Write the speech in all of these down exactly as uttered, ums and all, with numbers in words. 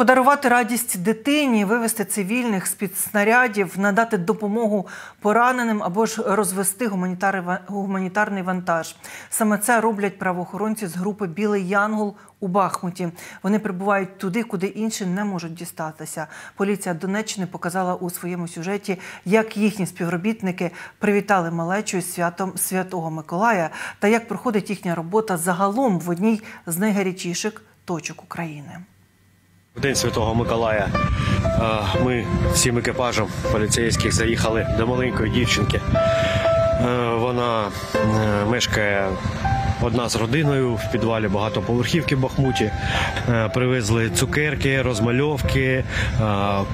Подарувати радість дитині, вивести цивільних з-під снарядів, надати допомогу пораненим або ж розвести гуманітарний вантаж. Саме це роблять правоохоронці з групи «Білий Янгол» у Бахмуті. Вони прибувають туди, куди інші не можуть дістатися. Поліція Донеччини показала у своєму сюжеті, як їхні співробітники привітали малечу із святом Святого Миколая та як проходить їхня робота загалом в одній з найгарячіших точок України. В День Святого Миколая ми всім екіпажем поліцейських заїхали до маленької дівчинки. Вона мешкає одна з родиною в підвалі багатоповерхівки в Бахмуті. Привезли цукерки, розмальовки,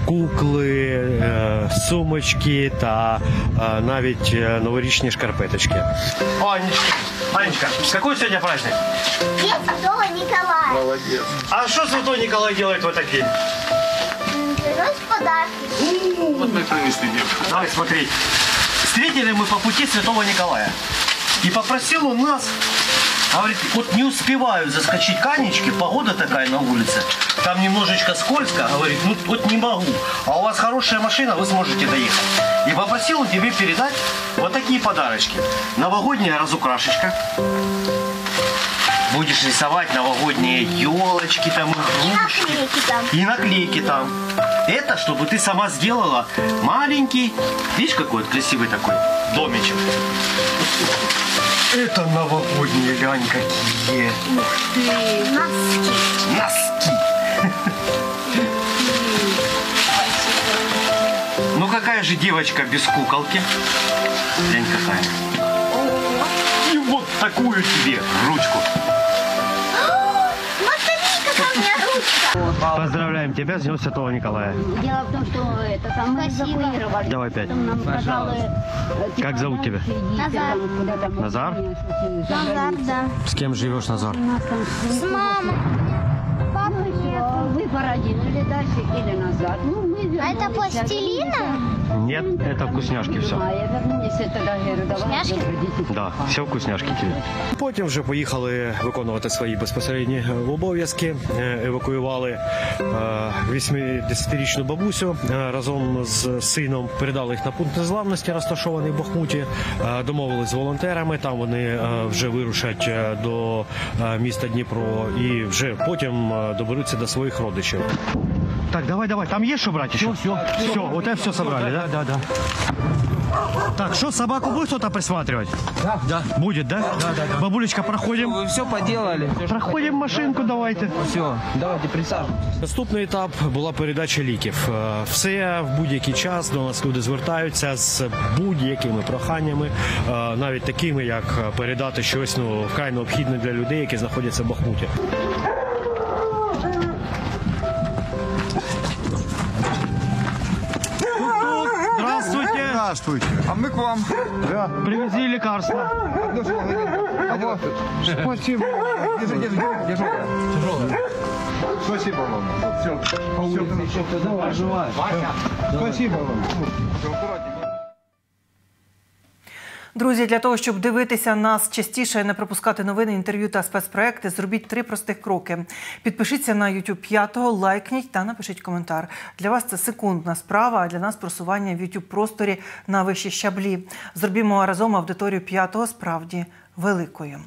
кукли, сумочки та навіть новорічні шкарпеточки. Анечка, який сьогодні праздник? День Святого Миколая. Молодець. А що Святой Миколай робить в такий день? Приносить подарки. От ми принесли дівчинку. Давай, смотри. Встретили мы по пути Святого Николая. И попросил он нас, говорит, вот не успеваю заскочить к Анечке, погода такая на улице, там немножечко скользко, говорит, ну вот не могу, а у вас хорошая машина, вы сможете доехать. И попросил он тебе передать вот такие подарочки. Новогодняя разукрашечка. Будешь рисовать новогодние елочки там, игрушки. И наклейки там. И наклейки там. Это, чтобы ты сама сделала маленький, видишь, какой вот красивый такой домичек. Это новогодние, глянь, какие. Ух ты, носки. Носки. Ну какая же девочка без куколки? Глянь, какая. И вот такую тебе ручку. Поздравляем тебя с Днем Святого Николая. Дело в том, что это самое запланировали. Давай пять. Как зовут тебя? Назар. Назар? Назар, да. С кем живешь, Назар? С мамой. Папа нет. Выбор один, или дальше, или назад. А это пластилина? Нет, это вкусняшки все. Вкусняшки? Да, все вкусняшки тебе. Потім вже поїхали виконувати свої безпосередні обов'язки, евакуювали вісімдесятирічну бабусю разом з сином, передали їх на пункт незламності, розташований в Бахмуті, домовились з волонтерами, там вони вже вирушать до міста Дніпро і вже потім доберуться до своїх родичів. Так, давай, давай, там есть что брать еще? Все, все, все, вот это все собрали, да? Да, да. Так, что, собаку будет кто-то присматривать? Да. Да. Будет, да? Да, да, да. Бабулечка, проходим. Вы все поделали. Проходим машинку, давайте. Все, давайте присаживайтесь. Наступний етап була передача ліків. Все, в будь-який час до нас люди звертаються з будь-якими проханнями, навіть такими, як передати щось, ну, вкрай необхідне для людей, які знаходяться в Бахмуті. Здравствуйте. А мы к вам. Да. Привезли лекарства. Одно, спасибо. Держи, держи, держи. Тяжелое. Спасибо вам. Все. Все, все, давай, живая. Спасибо вам. Все, аккуратненько. Друзі, для того, щоб дивитися нас частіше, не пропускати новини, інтерв'ю та спецпроекти, зробіть три простих кроки. Підпишіться на ютуб п'ятого, лайкніть та напишіть коментар. Для вас це секундна справа, а для нас просування в ютуб-просторі на вищі щаблі. Зробімо разом аудиторію п'ятого справді великою.